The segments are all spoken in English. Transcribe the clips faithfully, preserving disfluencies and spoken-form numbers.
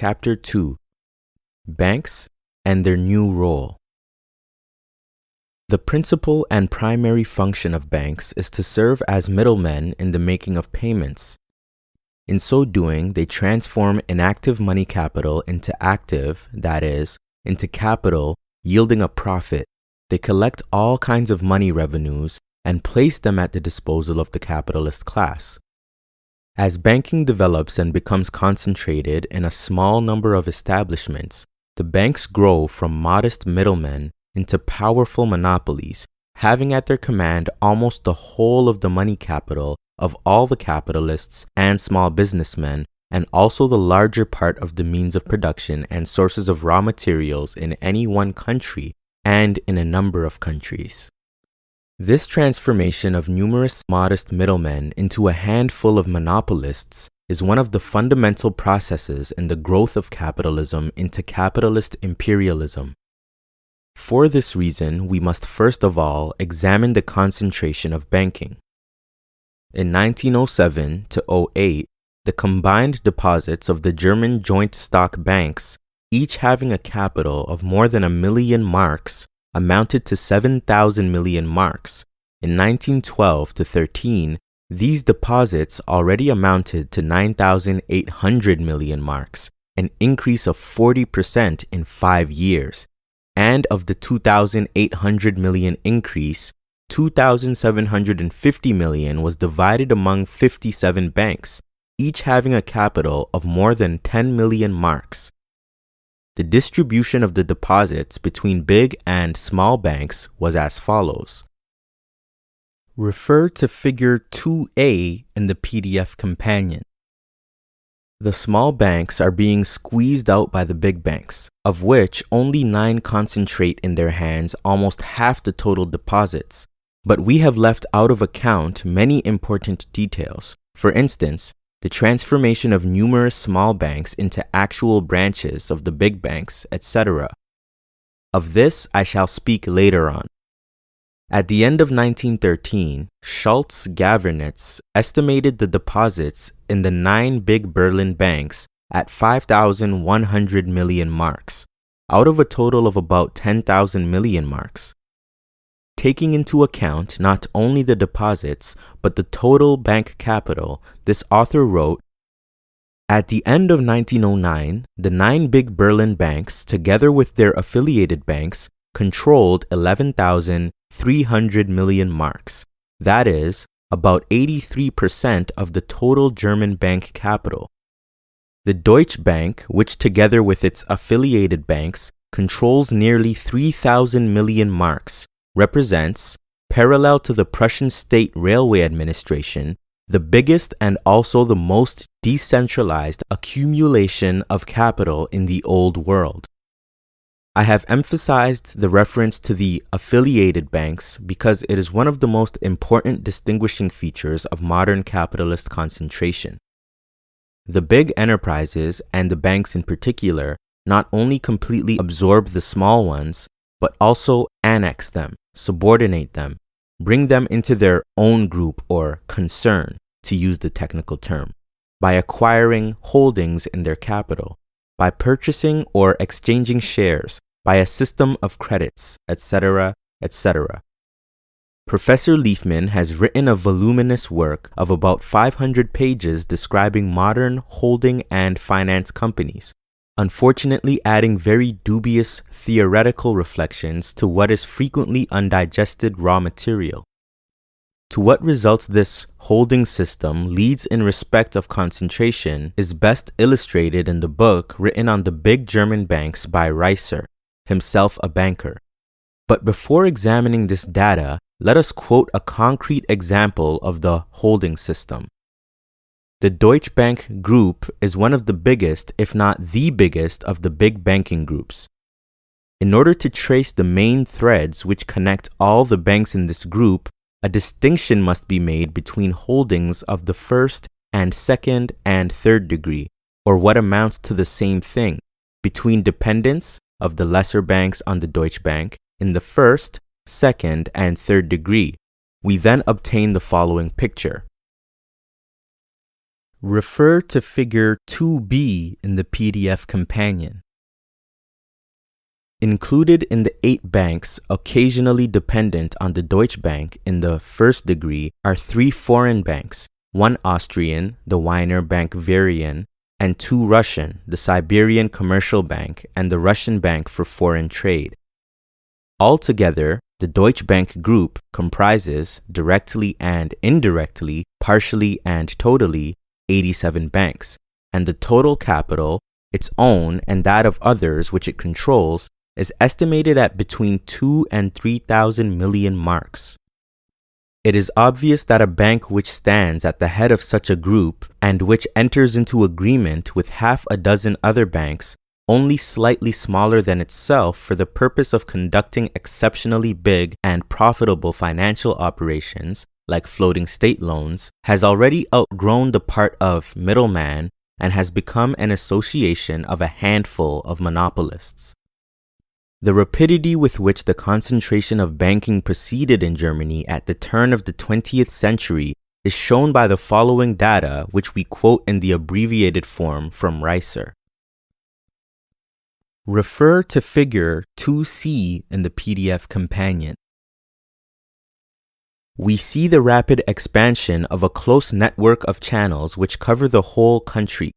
Chapter two. Banks and their new role. The principal and primary function of banks is to serve as middlemen in the making of payments. In so doing, they transform inactive money capital into active, that is, into capital yielding a profit. They collect all kinds of money revenues and place them at the disposal of the capitalist class. As banking develops and becomes concentrated in a small number of establishments, the banks grow from modest middlemen into powerful monopolies, having at their command almost the whole of the money capital of all the capitalists and small businessmen, and also the larger part of the means of production and sources of raw materials in any one country and in a number of countries. This transformation of numerous modest middlemen into a handful of monopolists is one of the fundamental processes in the growth of capitalism into capitalist imperialism. For this reason, we must first of all examine the concentration of banking. In nineteen oh seven to oh eight, the combined deposits of the German joint stock banks, each having a capital of more than a million marks, amounted to seven thousand million marks. In nineteen twelve to thirteen, these deposits already amounted to nine thousand eight hundred million marks, an increase of forty percent in five years. And of the two thousand eight hundred million increase, two thousand seven hundred fifty million was divided among fifty-seven banks, each having a capital of more than ten million marks. The distribution of the deposits between big and small banks was as follows. Refer to Figure two A in the P D F companion. The small banks are being squeezed out by the big banks, of which only nine concentrate in their hands almost half the total deposits, but we have left out of account many important details. For instance, the transformation of numerous small banks into actual branches of the big banks, et cetera. Of this, I shall speak later on. At the end of nineteen thirteen, Schulze-Gaevernitz estimated the deposits in the nine big Berlin banks at five thousand one hundred million marks, out of a total of about ten thousand million marks. Taking into account not only the deposits, but the total bank capital, this author wrote, "At the end of nineteen oh nine, the nine big Berlin banks, together with their affiliated banks, controlled eleven thousand three hundred million marks, that is, about eighty-three percent of the total German bank capital. The Deutsche Bank, which together with its affiliated banks, controls nearly three thousand million marks, represents, parallel to the Prussian State Railway Administration, the biggest and also the most decentralized accumulation of capital in the Old World." I have emphasized the reference to the affiliated banks because it is one of the most important distinguishing features of modern capitalist concentration. The big enterprises, and the banks in particular, not only completely absorb the small ones, but also annex them, subordinate them, bring them into their own group or concern, to use the technical term, by acquiring holdings in their capital, by purchasing or exchanging shares, by a system of credits, et cetera, et cetera. Professor Leifmann has written a voluminous work of about five hundred pages describing modern holding and finance companies, unfortunately adding very dubious theoretical reflections to what is frequently undigested raw material. To what results this holding system leads in respect of concentration is best illustrated in the book written on the big German banks by Riesser, himself a banker. But before examining this data, let us quote a concrete example of the holding system. The Deutsche Bank Group is one of the biggest, if not the biggest, of the big banking groups. In order to trace the main threads which connect all the banks in this group, a distinction must be made between holdings of the first and second and third degree, or what amounts to the same thing, between dependents of the lesser banks on the Deutsche Bank in the first, second, and third degree. We then obtain the following picture. Refer to Figure two B in the P D F companion. Included in the eight banks occasionally dependent on the Deutsche Bank in the first degree are three foreign banks, one Austrian, the Wiener Bankverein, and two Russian, the Siberian Commercial Bank and the Russian Bank for Foreign Trade. Altogether, the Deutsche Bank Group comprises, directly and indirectly, partially and totally, eighty-seven banks, and the total capital, its own and that of others which it controls, is estimated at between two and three thousand million marks. It is obvious that a bank which stands at the head of such a group and which enters into agreement with half a dozen other banks only slightly smaller than itself for the purpose of conducting exceptionally big and profitable financial operations, like floating state loans, has already outgrown the part of middleman and has become an association of a handful of monopolists. The rapidity with which the concentration of banking proceeded in Germany at the turn of the twentieth century is shown by the following data, which we quote in the abbreviated form from Riesser. Refer to Figure two C in the P D F companion. We see the rapid expansion of a close network of channels which cover the whole country,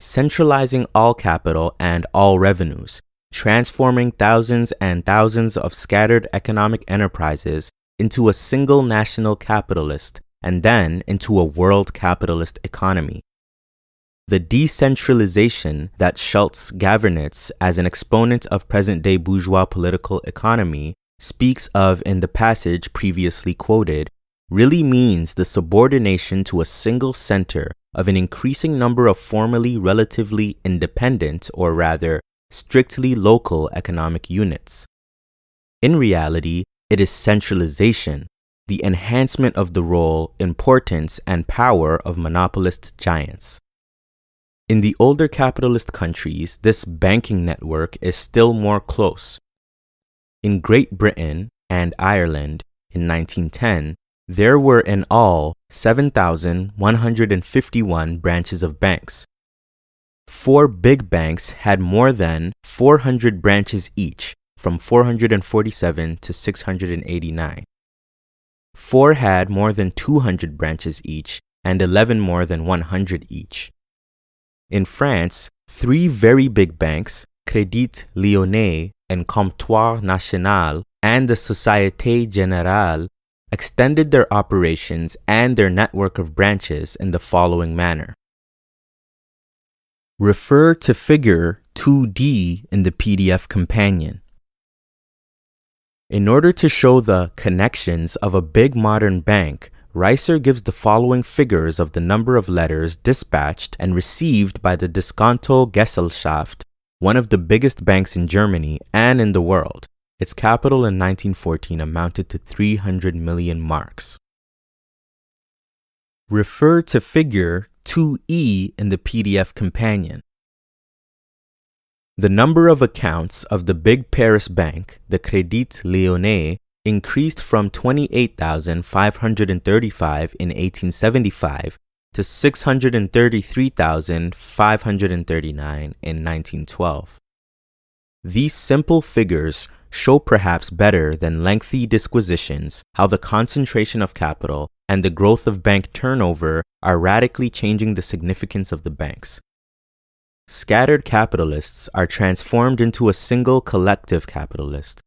centralizing all capital and all revenues, transforming thousands and thousands of scattered economic enterprises into a single national capitalist and then into a world capitalist economy. The decentralization that Schulze-Gaevernitz, as an exponent of present-day bourgeois political economy, speaks of in the passage previously quoted, really means the subordination to a single center of an increasing number of formerly relatively independent, or rather, strictly local economic units. In reality, it is centralization, the enhancement of the role, importance, and power of monopolist giants. In the older capitalist countries, this banking network is still more close. In Great Britain and Ireland in nineteen ten, there were in all seven thousand one hundred fifty-one branches of banks. Four big banks had more than four hundred branches each, from four hundred forty-seven to six hundred eighty-nine. Four had more than two hundred branches each, and eleven more than one hundred each. In France, three very big banks, Crédit Lyonnais and Comptoir National, and the Société Générale, extended their operations and their network of branches in the following manner. Refer to Figure two D in the P D F companion. In order to show the connections of a big modern bank, Riesser gives the following figures of the number of letters dispatched and received by the Disconto Gesellschaft, one of the biggest banks in Germany and in the world. Its capital in nineteen fourteen amounted to three hundred million marks. Refer to Figure two E in the P D F companion. The number of accounts of the big Paris bank, the Crédit Lyonnais, increased from twenty-eight thousand five hundred thirty-five in eighteen seventy-five to six hundred thirty-three thousand five hundred thirty-nine in nineteen twelve. These simple figures show perhaps better than lengthy disquisitions how the concentration of capital and the growth of bank turnover are radically changing the significance of the banks. Scattered capitalists are transformed into a single collective capitalist.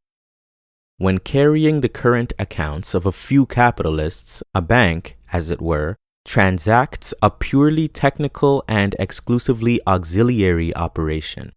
When carrying the current accounts of a few capitalists, a bank, as it were, transacts a purely technical and exclusively auxiliary operation.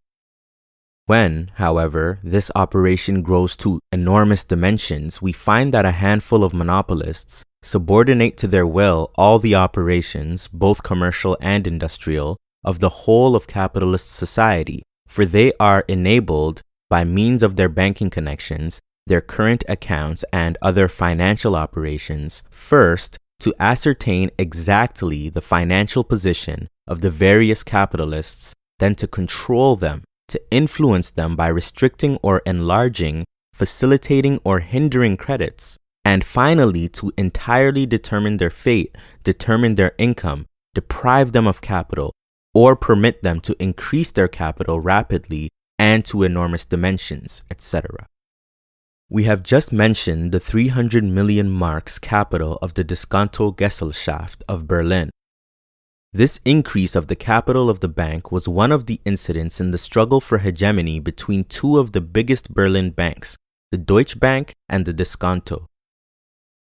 When, however, this operation grows to enormous dimensions, we find that a handful of monopolists subordinate to their will all the operations, both commercial and industrial, of the whole of capitalist society, for they are enabled, by means of their banking connections, their current accounts and other financial operations, first, to ascertain exactly the financial position of the various capitalists, then to control them, to influence them by restricting or enlarging, facilitating or hindering credits, and finally to entirely determine their fate, determine their income, deprive them of capital, or permit them to increase their capital rapidly and to enormous dimensions, et cetera. We have just mentioned the three hundred million marks capital of the Disconto Gesellschaft of Berlin. This increase of the capital of the bank was one of the incidents in the struggle for hegemony between two of the biggest Berlin banks, the Deutsche Bank and the Disconto.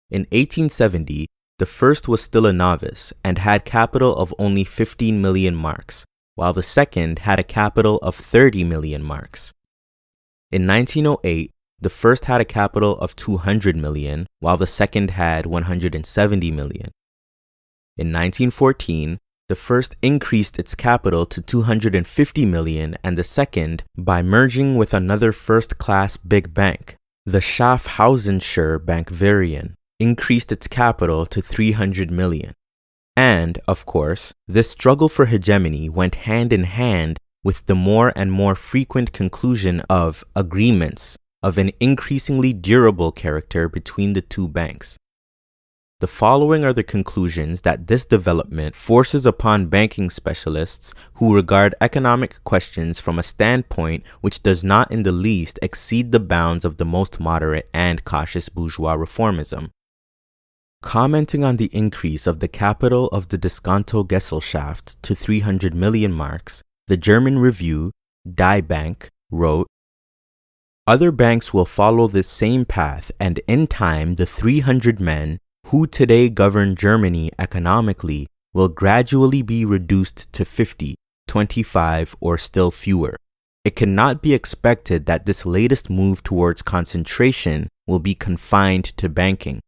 In eighteen seventy, the first was still a novice and had capital of only fifteen million marks, while the second had a capital of thirty million marks. In nineteen oh eight, the first had a capital of two hundred million, while the second had one hundred seventy million. In nineteen fourteen, the first increased its capital to two hundred fifty million and the second by merging with another first-class big bank, the Schaffhausenscher Bankverein, increased its capital to three hundred million. And, of course, this struggle for hegemony went hand in hand with the more and more frequent conclusion of agreements of an increasingly durable character between the two banks. The following are the conclusions that this development forces upon banking specialists who regard economic questions from a standpoint which does not in the least exceed the bounds of the most moderate and cautious bourgeois reformism. Commenting on the increase of the capital of the Disconto Gesellschaft to three hundred million marks, the German review, Die Bank, wrote, "Other banks will follow this same path, and in time the three hundred men who today govern Germany economically will gradually be reduced to fifty, twenty-five, or still fewer. It cannot be expected that this latest move towards concentration will be confined to banking.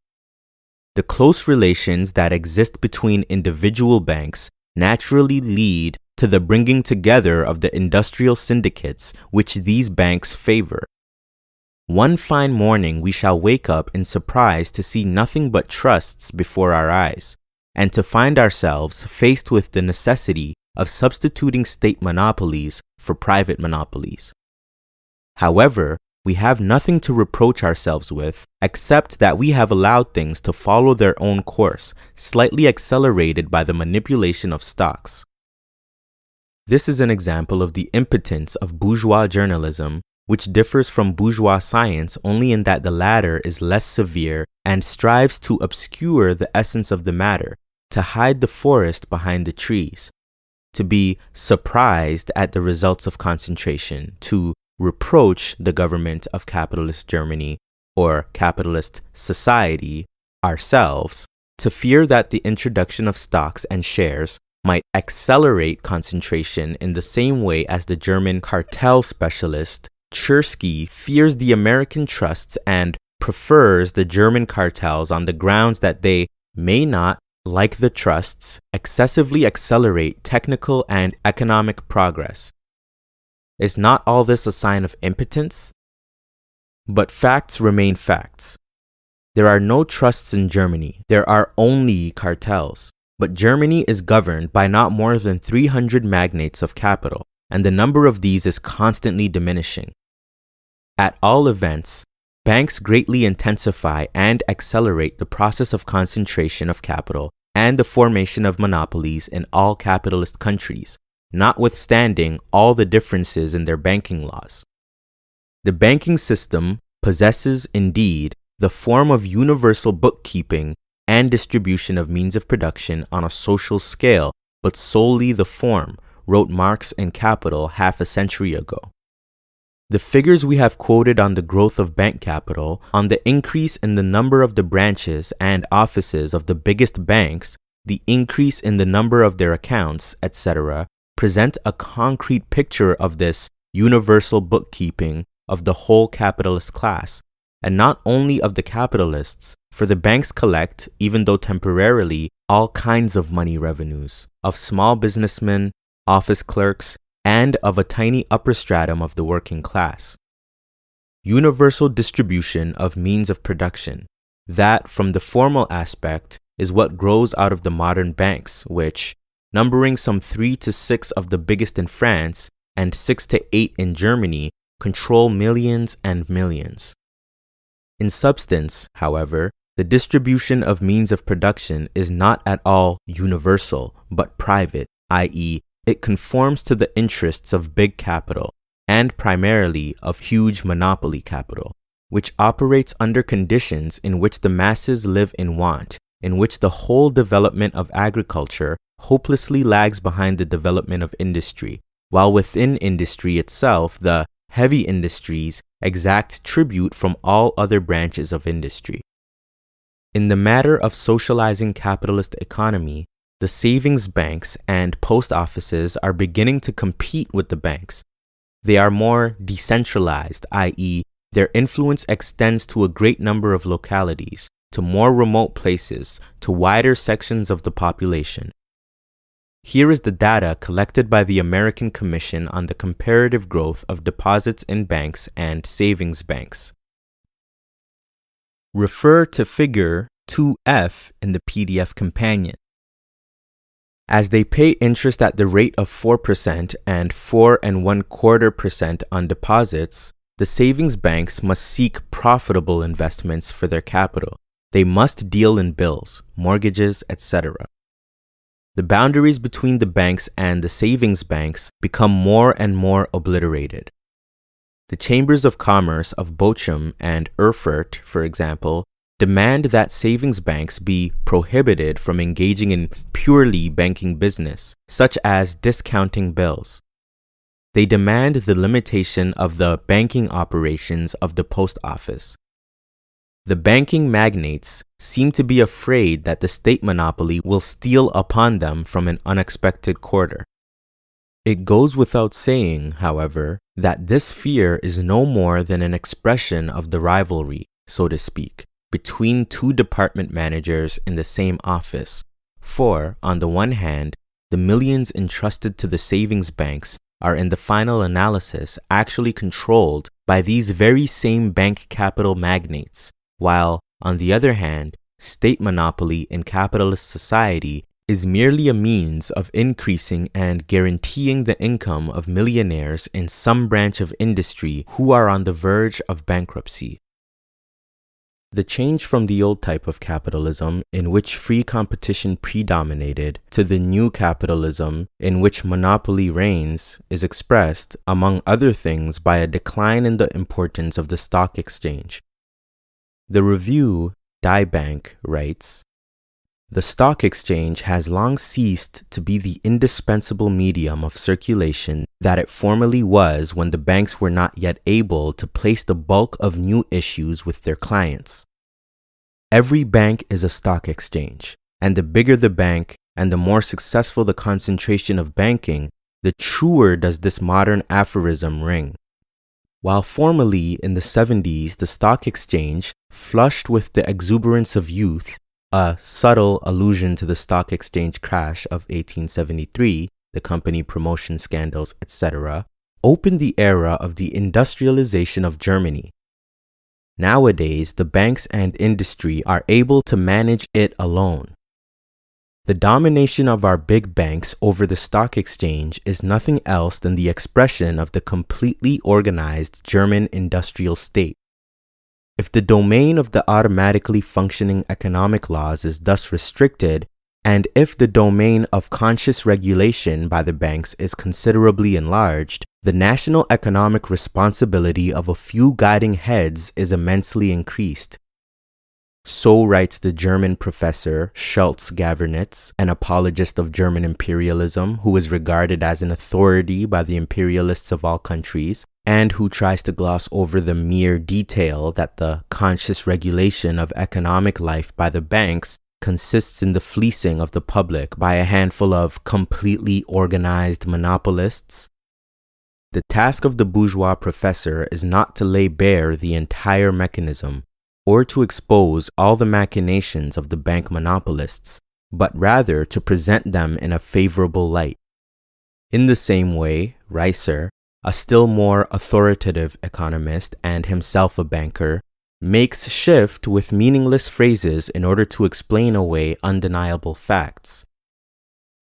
The close relations that exist between individual banks naturally lead to the bringing together of the industrial syndicates which these banks favor. One fine morning we shall wake up in surprise to see nothing but trusts before our eyes, and to find ourselves faced with the necessity of substituting state monopolies for private monopolies. However, we have nothing to reproach ourselves with, except that we have allowed things to follow their own course, slightly accelerated by the manipulation of stocks." This is an example of the impotence of bourgeois journalism, which differs from bourgeois science only in that the latter is less severe and strives to obscure the essence of the matter, to hide the forest behind the trees, to be surprised at the results of concentration, to reproach the government of capitalist Germany or capitalist society, ourselves, to fear that the introduction of stocks and shares might accelerate concentration in the same way as the German cartel specialist Tversky fears the American trusts and prefers the German cartels on the grounds that they may not, like the trusts, excessively accelerate technical and economic progress. Is not all this a sign of impotence? But facts remain facts. There are no trusts in Germany. There are only cartels. But Germany is governed by not more than three hundred magnates of capital, and the number of these is constantly diminishing. At all events, banks greatly intensify and accelerate the process of concentration of capital and the formation of monopolies in all capitalist countries, notwithstanding all the differences in their banking laws. The banking system possesses, indeed, the form of universal bookkeeping and distribution of means of production on a social scale, but solely the form," wrote Marx in Capital half a century ago. The figures we have quoted on the growth of bank capital, on the increase in the number of the branches and offices of the biggest banks, the increase in the number of their accounts, et cetera, present a concrete picture of this universal bookkeeping of the whole capitalist class, and not only of the capitalists, for the banks collect, even though temporarily, all kinds of money revenues, of small businessmen, office clerks, and of a tiny upper stratum of the working class. Universal distribution of means of production, that, from the formal aspect, is what grows out of the modern banks, which, numbering some three to six of the biggest in France and six to eight in Germany, control millions and millions. In substance, however, The distribution of means of production is not at all universal, but private, that is, it conforms to the interests of big capital, and primarily of huge monopoly capital, which operates under conditions in which the masses live in want, in which the whole development of agriculture hopelessly lags behind the development of industry, while within industry itself the heavy industries exact tribute from all other branches of industry. In the matter of socializing capitalist economy, the savings banks and post offices are beginning to compete with the banks. They are more decentralized, that is, their influence extends to a great number of localities, to more remote places, to wider sections of the population. Here is the data collected by the American Commission on the Comparative Growth of Deposits in Banks and Savings Banks. Refer to Figure two F in the P D F companion. As they pay interest at the rate of four percent and four and one quarter percent on deposits, the savings banks must seek profitable investments for their capital. They must deal in bills, mortgages, et cetera. The boundaries between the banks and the savings banks become more and more obliterated. The chambers of commerce of Bochum and Erfurt, for example, demand that savings banks be prohibited from engaging in purely banking business, such as discounting bills. They demand the limitation of the banking operations of the post office. The banking magnates seem to be afraid that the state monopoly will steal upon them from an unexpected quarter. It goes without saying, however, that this fear is no more than an expression of the rivalry, so to speak, between two department managers in the same office. For, on the one hand, the millions entrusted to the savings banks are in the final analysis actually controlled by these very same bank capital magnates, while, on the other hand, state monopoly in capitalist society is merely a means of increasing and guaranteeing the income of millionaires in some branch of industry who are on the verge of bankruptcy. The change from the old type of capitalism, in which free competition predominated, to the new capitalism, in which monopoly reigns, is expressed, among other things, by a decline in the importance of the stock exchange. The review, Die Bank, writes, "The stock exchange has long ceased to be the indispensable medium of circulation that it formerly was when the banks were not yet able to place the bulk of new issues with their clients. Every bank is a stock exchange, and the bigger the bank and the more successful the concentration of banking, the truer does this modern aphorism ring. While formerly in the seventies the stock exchange, flushed with the exuberance of youth, a subtle allusion to the stock exchange crash of eighteen seventy-three, the company promotion scandals, et cetera, opened the era of the industrialization of Germany. Nowadays, the banks and industry are able to manage it alone. The domination of our big banks over the stock exchange is nothing else than the expression of the completely organized German industrial state. If the domain of the automatically functioning economic laws is thus restricted, and if the domain of conscious regulation by the banks is considerably enlarged, the national economic responsibility of a few guiding heads is immensely increased." So writes the German professor Schulze-Gaevernitz, an apologist of German imperialism who is regarded as an authority by the imperialists of all countries, and who tries to gloss over the mere detail that the conscious regulation of economic life by the banks consists in the fleecing of the public by a handful of completely organized monopolists. The task of the bourgeois professor is not to lay bare the entire mechanism, or to expose all the machinations of the bank monopolists, but rather to present them in a favorable light. In the same way, Riesser, a still more authoritative economist and himself a banker, makes shift with meaningless phrases in order to explain away undeniable facts.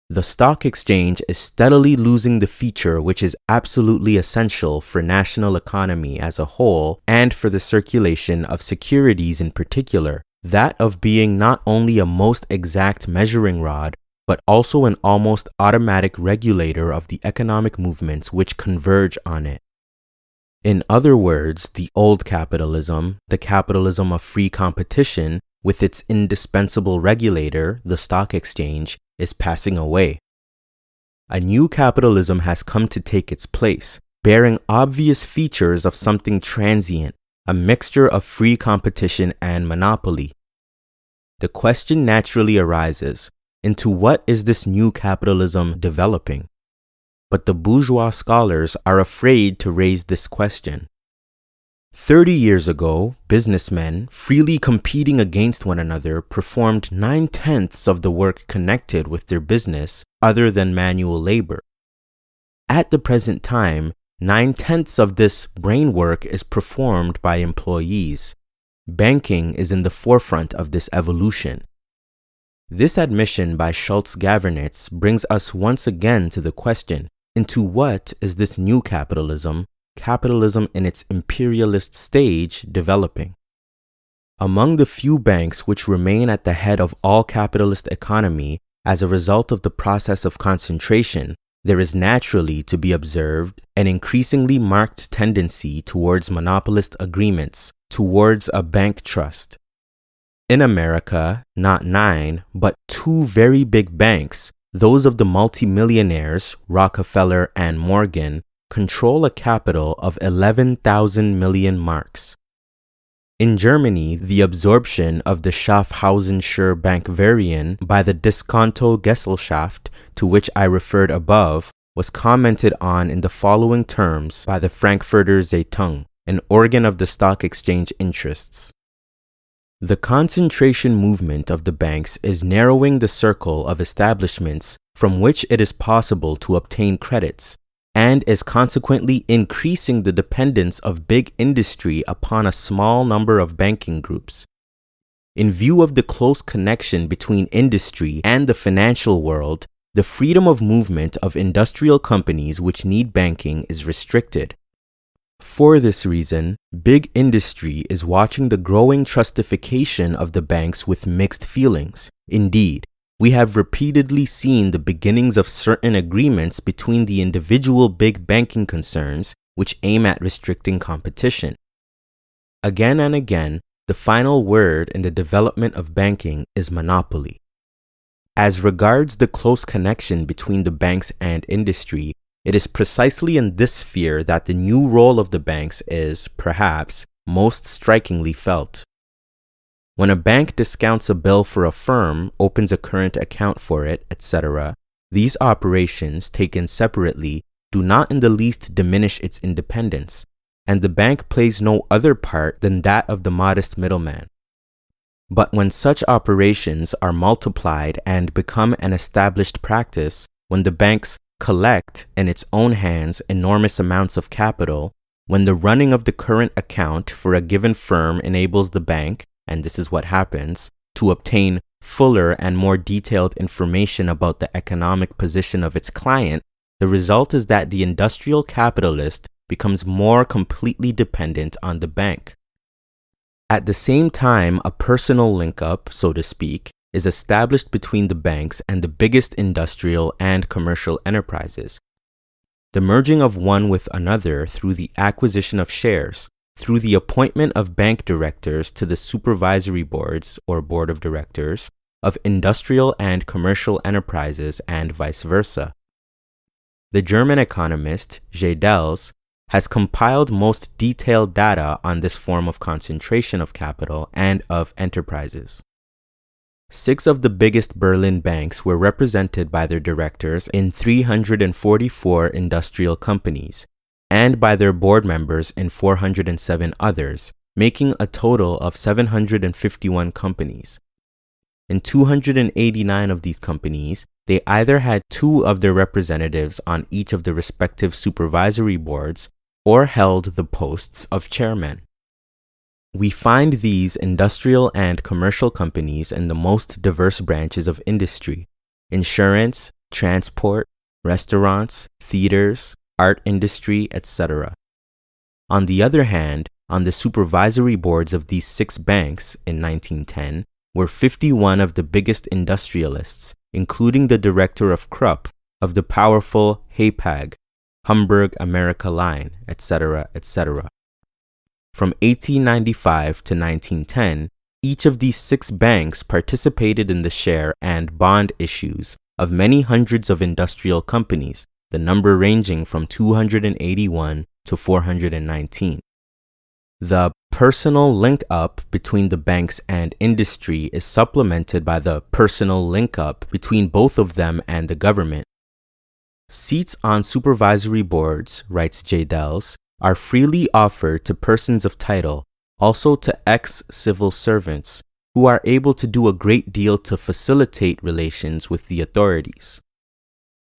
The stock exchange is steadily losing the feature which is absolutely essential for national economy as a whole and for the circulation of securities in particular, that of being not only a most exact measuring rod, but also an almost automatic regulator of the economic movements which converge on it. In other words, the old capitalism, the capitalism of free competition, with its indispensable regulator, the stock exchange, is passing away. A new capitalism has come to take its place, bearing obvious features of something transient, a mixture of free competition and monopoly. The question naturally arises, into what is this new capitalism developing? But the bourgeois scholars are afraid to raise this question. Thirty years ago, businessmen, freely competing against one another, performed nine-tenths of the work connected with their business other than manual labor. At the present time, nine-tenths of this brain work is performed by employees. Banking is in the forefront of this evolution. This admission by Schulze-Gaevernitz brings us once again to the question, into what is this new capitalism, capitalism in its imperialist stage, developing? Among the few banks which remain at the head of all capitalist economy as a result of the process of concentration, there is naturally to be observed an increasingly marked tendency towards monopolist agreements, towards a bank trust. In America, not nine, but two very big banks, those of the multimillionaires, Rockefeller and Morgan, control a capital of eleven thousand million marks. In Germany, the absorption of the Schaffhausenscher Bankverein by the Disconto Gesellschaft, to which I referred above, was commented on in the following terms by the Frankfurter Zeitung, an organ of the stock exchange interests. The concentration movement of the banks is narrowing the circle of establishments from which it is possible to obtain credits, and is consequently increasing the dependence of big industry upon a small number of banking groups. In view of the close connection between industry and the financial world, the freedom of movement of industrial companies which need banking is restricted. For this reason, big industry is watching the growing trustification of the banks with mixed feelings. Indeed, we have repeatedly seen the beginnings of certain agreements between the individual big banking concerns which aim at restricting competition. Again and again, the final word in the development of banking is monopoly. As regards the close connection between the banks and industry, it is precisely in this sphere that the new role of the banks is, perhaps, most strikingly felt. When a bank discounts a bill for a firm, opens a current account for it, et cetera, these operations, taken separately, do not in the least diminish its independence, and the bank plays no other part than that of the modest middleman. But when such operations are multiplied and become an established practice, when the banks collect in its own hands enormous amounts of capital, when the running of the current account for a given firm enables the bank, and this is what happens, to obtain fuller and more detailed information about the economic position of its client, the result is that the industrial capitalist becomes more completely dependent on the bank. At the same time, a personal link-up, so to speak, is established between the banks and the biggest industrial and commercial enterprises. The merging of one with another through the acquisition of shares, through the appointment of bank directors to the supervisory boards or board of directors of industrial and commercial enterprises and vice versa. The German economist J. Delves has compiled most detailed data on this form of concentration of capital and of enterprises. Six of the biggest Berlin banks were represented by their directors in three hundred forty-four industrial companies, and by their board members in four hundred seven others, making a total of seven hundred fifty-one companies. In two hundred eighty-nine of these companies, they either had two of their representatives on each of the respective supervisory boards or held the posts of chairmen. We find these industrial and commercial companies in the most diverse branches of industry: insurance, transport, restaurants, theaters, art industry, et cetera. On the other hand, on the supervisory boards of these six banks in nineteen ten were fifty-one of the biggest industrialists, including the director of Krupp of the powerful HAPAG, Hamburg America Line, et cetera, et cetera. From eighteen ninety-five to nineteen ten, each of these six banks participated in the share and bond issues of many hundreds of industrial companies, the number ranging from two hundred eighty-one to four hundred nineteen. The personal link-up between the banks and industry is supplemented by the personal link-up between both of them and the government. Seats on supervisory boards, writes J. Delves, are freely offered to persons of title, also to ex-civil servants, who are able to do a great deal to facilitate relations with the authorities.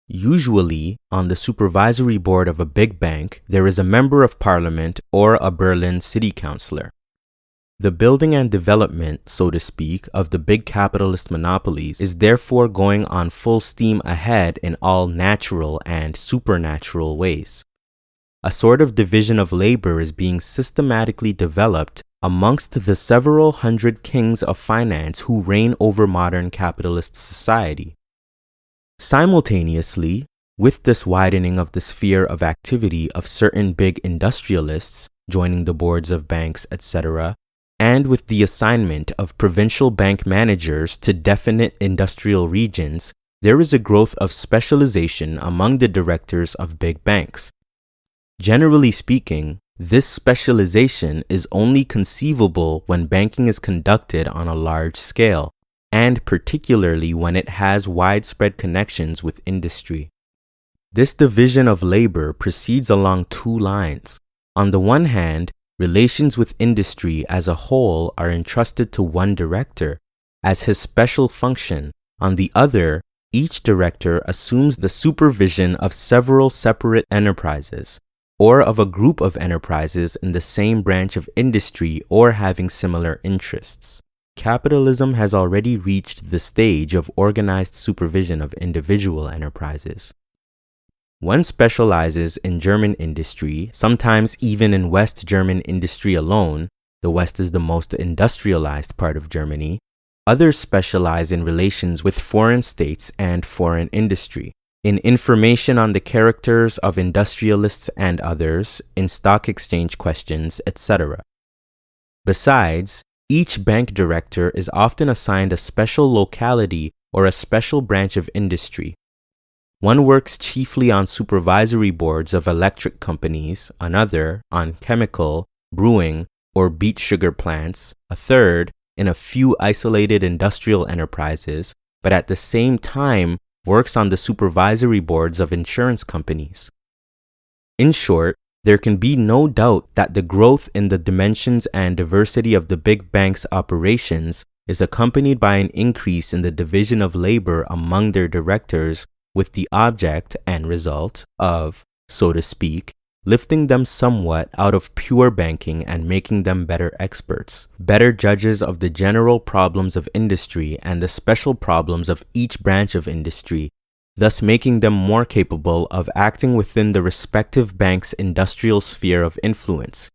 Usually, on the supervisory board of a big bank, there is a member of parliament or a Berlin city councillor. The building and development, so to speak, of the big capitalist monopolies is therefore going on full steam ahead in all natural and supernatural ways. A sort of division of labor is being systematically developed amongst the several hundred kings of finance who reign over modern capitalist society. Simultaneously, with this widening of the sphere of activity of certain big industrialists joining the boards of banks, et cetera, and with the assignment of provincial bank managers to definite industrial regions, there is a growth of specialization among the directors of big banks. Generally speaking, this specialization is only conceivable when banking is conducted on a large scale, and particularly when it has widespread connections with industry. This division of labor proceeds along two lines. On the one hand, relations with industry as a whole are entrusted to one director as his special function. On the other, each director assumes the supervision of several separate enterprises, or of a group of enterprises in the same branch of industry or having similar interests. Capitalism has already reached the stage of organized supervision of individual enterprises. One specializes in German industry, sometimes even in West German industry alone. The West is the most industrialized part of Germany. Others specialize in relations with foreign states and foreign industry, in information on the characters of industrialists and others, in stock exchange questions, et cetera. Besides, each bank director is often assigned a special locality or a special branch of industry. One works chiefly on supervisory boards of electric companies, another on chemical, brewing, or beet sugar plants, a third in a few isolated industrial enterprises, but at the same time works on the supervisory boards of insurance companies. In short, there can be no doubt that the growth in the dimensions and diversity of the big bank's operations is accompanied by an increase in the division of labor among their directors, with the object and result of, so to speak, lifting them somewhat out of pure banking and making them better experts, better judges of the general problems of industry and the special problems of each branch of industry, thus making them more capable of acting within the respective bank's industrial sphere of influence.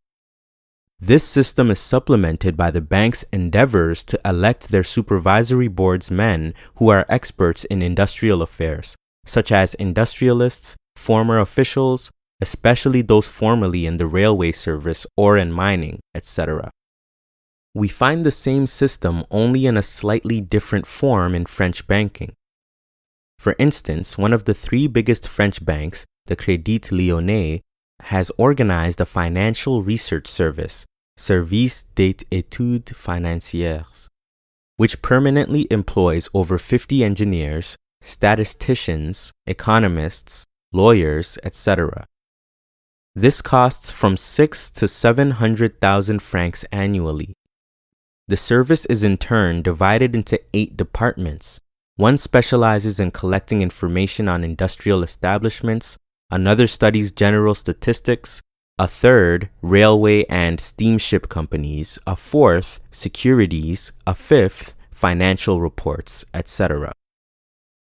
This system is supplemented by the bank's endeavors to elect their supervisory board's men who are experts in industrial affairs, such as industrialists, former officials, especially those formerly in the railway service or in mining, et cetera. We find the same system only in a slightly different form in French banking. For instance, one of the three biggest French banks, the Crédit Lyonnais, has organized a financial research service, Service des Etudes Financières, which permanently employs over fifty engineers, statisticians, economists, lawyers, et cetera. This costs from six to seven hundred thousand francs annually. The service is in turn divided into eight departments. One specializes in collecting information on industrial establishments, another studies general statistics, a third, railway and steamship companies, a fourth, securities, a fifth, financial reports, et cetera.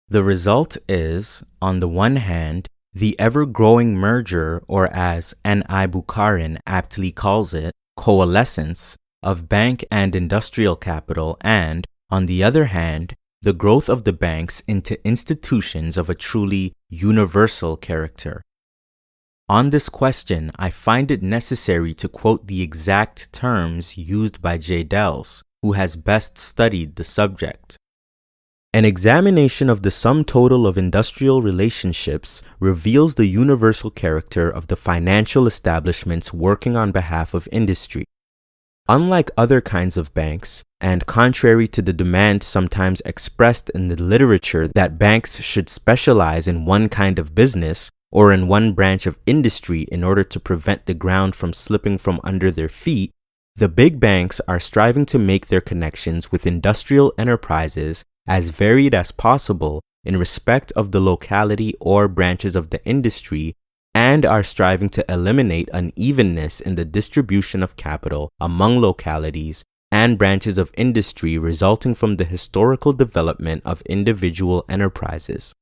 The result is, on the one hand, the ever-growing merger, or as N I Bukharin aptly calls it, coalescence of bank and industrial capital and, on the other hand, the growth of the banks into institutions of a truly universal character. On this question, I find it necessary to quote the exact terms used by J. Delves, who has best studied the subject. An examination of the sum total of industrial relationships reveals the universal character of the financial establishments working on behalf of industry. Unlike other kinds of banks, and contrary to the demand sometimes expressed in the literature that banks should specialize in one kind of business or in one branch of industry in order to prevent the ground from slipping from under their feet, the big banks are striving to make their connections with industrial enterprises as varied as possible in respect of the locality or branches of the industry, and are striving to eliminate unevenness in the distribution of capital among localities and branches of industry resulting from the historical development of individual enterprises.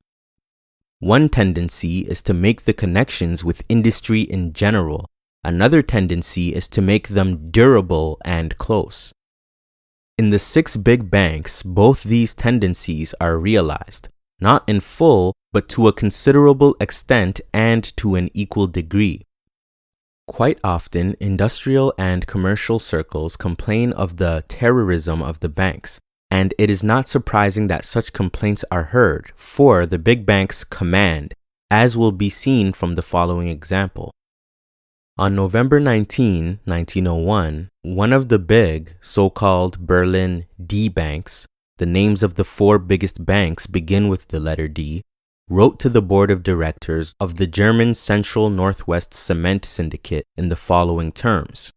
One tendency is to make the connections with industry in general. Another tendency is to make them durable and close. In the six big banks, both these tendencies are realized, not in full, but to a considerable extent and to an equal degree. Quite often, industrial and commercial circles complain of the terrorism of the banks, and it is not surprising that such complaints are heard, for the big banks command, as will be seen from the following example. On November nineteenth, nineteen oh one, one of the big, so-called Berlin D banks, the names of the four biggest banks begin with the letter D, wrote to the board of directors of the German Central Northwest Cement Syndicate in the following terms.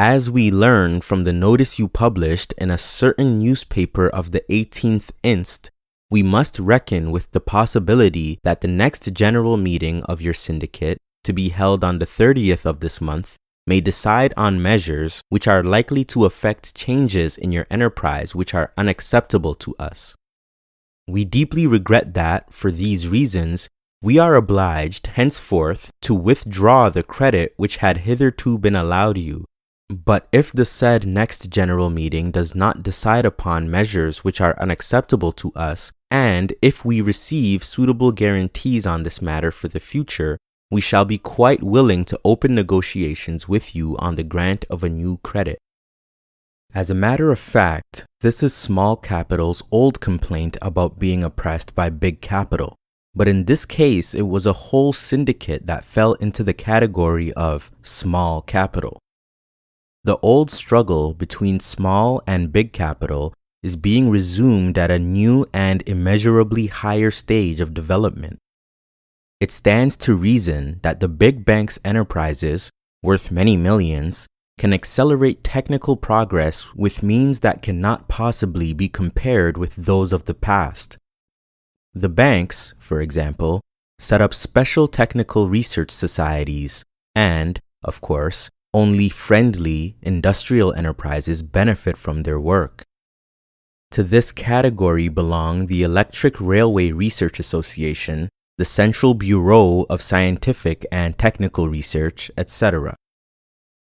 As we learn from the notice you published in a certain newspaper of the eighteenth inst, we must reckon with the possibility that the next general meeting of your syndicate, to be held on the thirtieth of this month, may decide on measures which are likely to affect changes in your enterprise which are unacceptable to us. We deeply regret that, for these reasons, we are obliged henceforth to withdraw the credit which had hitherto been allowed you. But if the said next general meeting does not decide upon measures which are unacceptable to us, and if we receive suitable guarantees on this matter for the future, we shall be quite willing to open negotiations with you on the grant of a new credit. As a matter of fact, this is small capital's old complaint about being oppressed by big capital, but in this case it was a whole syndicate that fell into the category of small capital. The old struggle between small and big capital is being resumed at a new and immeasurably higher stage of development. It stands to reason that the big banks' enterprises, worth many millions, can accelerate technical progress with means that cannot possibly be compared with those of the past. The banks, for example, set up special technical research societies, and, of course, only friendly industrial enterprises benefit from their work. To this category belong the Electric Railway Research Association, the Central Bureau of Scientific and Technical Research, et cetera.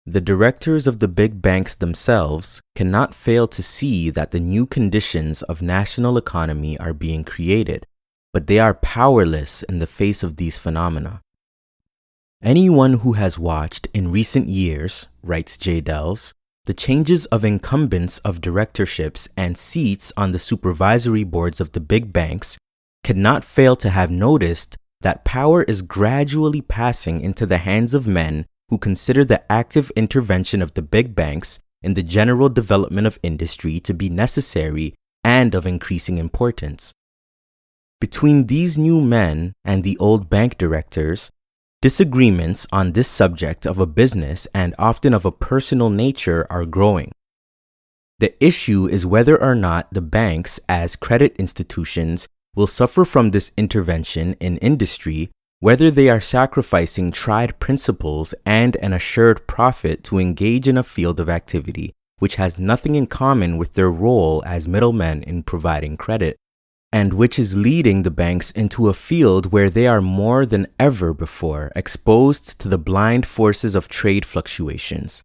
The directors of the big banks themselves cannot fail to see that the new conditions of national economy are being created, but they are powerless in the face of these phenomena. Anyone who has watched in recent years, writes J. Delves, the changes of incumbents of directorships and seats on the supervisory boards of the big banks cannot fail to have noticed that power is gradually passing into the hands of men who consider the active intervention of the big banks in the general development of industry to be necessary and of increasing importance. Between these new men and the old bank directors, disagreements on this subject of a business and often of a personal nature are growing. The issue is whether or not the banks as credit institutions will suffer from this intervention in industry, whether they are sacrificing tried principles and an assured profit to engage in a field of activity which has nothing in common with their role as middlemen in providing credit, and which is leading the banks into a field where they are more than ever before exposed to the blind forces of trade fluctuations,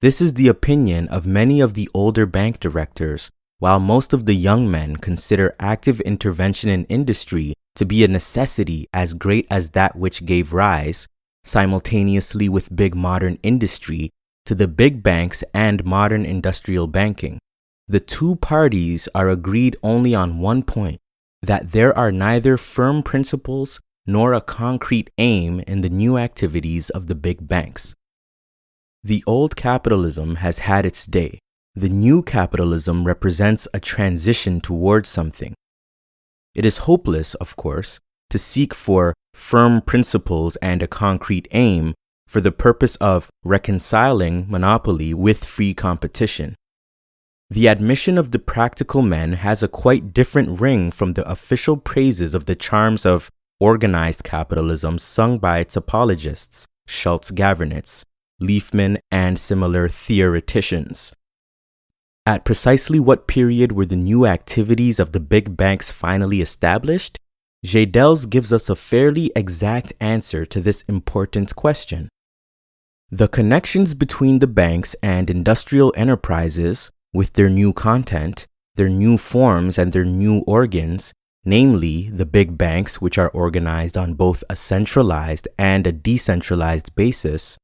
This is the opinion of many of the older bank directors, while most of the young men consider active intervention in industry to be a necessity as great as that which gave rise, simultaneously with big modern industry, to the big banks and modern industrial banking. The two parties are agreed only on one point, that there are neither firm principles nor a concrete aim in the new activities of the big banks. The old capitalism has had its day. The new capitalism represents a transition towards something. It is hopeless, of course, to seek for firm principles and a concrete aim for the purpose of reconciling monopoly with free competition. The admission of the practical men has a quite different ring from the official praises of the charms of organized capitalism sung by its apologists, Schulze-Gaevernitz, Leifmann, and similar theoreticians. At precisely what period were the new activities of the big banks finally established? J. Delves gives us a fairly exact answer to this important question. The connections between the banks and industrial enterprises, with their new content, their new forms, and their new organs, namely the big banks which are organized on both a centralized and a decentralized basis,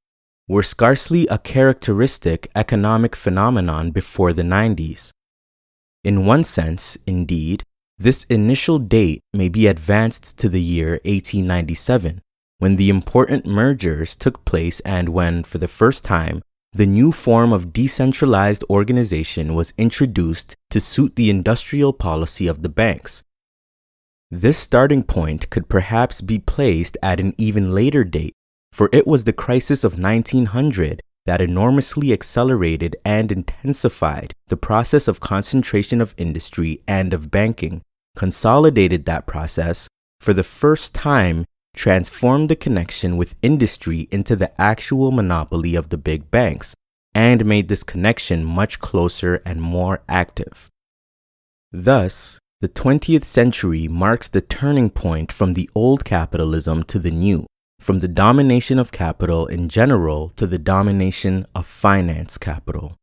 were scarcely a characteristic economic phenomenon before the nineties. In one sense, indeed, this initial date may be advanced to the year eighteen ninety-seven, when the important mergers took place and when, for the first time, the new form of decentralized organization was introduced to suit the industrial policy of the banks. This starting point could perhaps be placed at an even later date, for it was the crisis of nineteen hundred that enormously accelerated and intensified the process of concentration of industry and of banking, consolidated that process, for the first time transformed the connection with industry into the actual monopoly of the big banks, and made this connection much closer and more active. Thus, the twentieth century marks the turning point from the old capitalism to the new, from the domination of capital in general to the domination of finance capital.